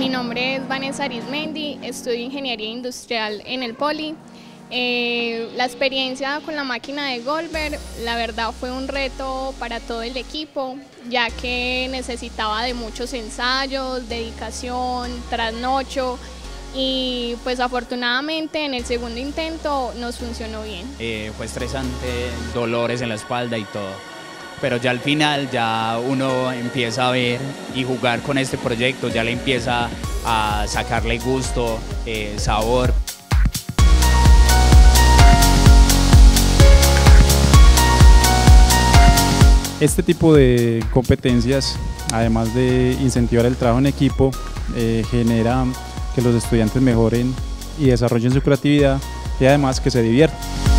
Mi nombre es Vanessa Arizmendi, estudio Ingeniería Industrial en el Poli. La experiencia con la máquina de Goldberg, la verdad, fue un reto para todo el equipo, ya que necesitaba de muchos ensayos, dedicación, trasnocho, y pues afortunadamente en el segundo intento nos funcionó bien. Fue estresante, dolores en la espalda y todo, pero ya al final ya uno empieza a ver y jugar con este proyecto, ya le empieza a sacarle gusto, sabor. Este tipo de competencias, además de incentivar el trabajo en equipo, genera que los estudiantes mejoren y desarrollen su creatividad y además que se diviertan.